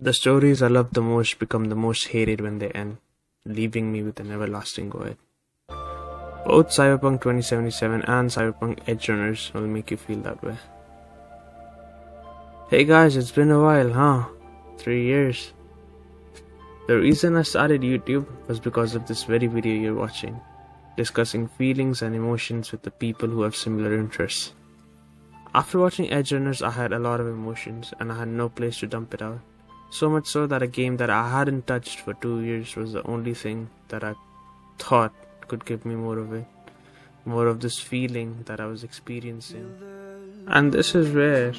The stories I love the most become the most hated when they end, leaving me with an everlasting void. Both Cyberpunk 2077 and Cyberpunk Edgerunners will make you feel that way. Hey guys, it's been a while, huh? 3 years. The reason I started YouTube was because of this very video you're watching, discussing feelings and emotions with the people who have similar interests. After watching Edgerunners, I had a lot of emotions and I had no place to dump it out. So much so that a game that I hadn't touched for 2 years was the only thing that I thought could give me more of it, more of this feeling that I was experiencing. And this is where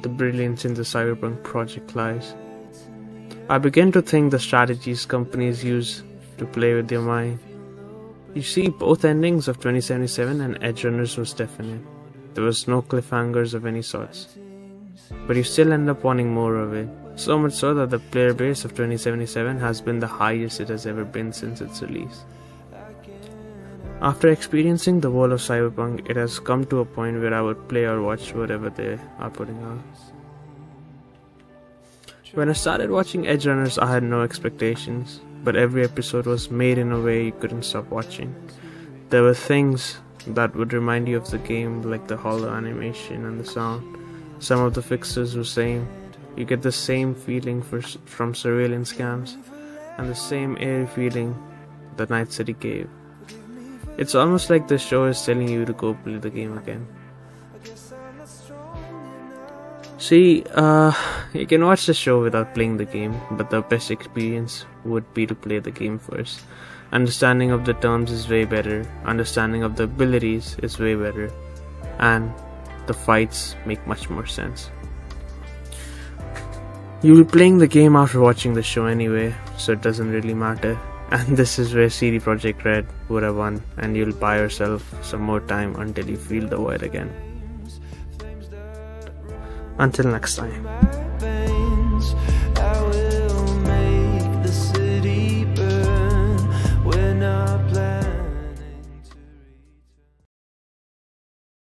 the brilliance in the Cyberpunk project lies. I began to think the strategies companies use to play with your mind. You see, both endings of 2077 and Edgerunners was definite. There was no cliffhangers of any sort. But you still end up wanting more of it, so much so that the player base of 2077 has been the highest it has ever been since its release. After experiencing the world of Cyberpunk, it has come to a point where I would play or watch whatever they are putting out. When I started watching Edgerunners, I had no expectations, but every episode was made in a way you couldn't stop watching. There were things that would remind you of the game, like the hollow animation and the sound. Some of the fixes were same. You get the same feeling from surveillance cams, and the same eerie feeling that Night City gave. It's almost like this show is telling you to go play the game again. See, you can watch the show without playing the game, but the best experience would be to play the game first. Understanding of the terms is way better, understanding of the abilities is way better, and the fights make much more sense. You'll be playing the game after watching the show anyway, so it doesn't really matter. And this is where CD Projekt Red would have won, and you'll buy yourself some more time until you feel the void again. Until next time.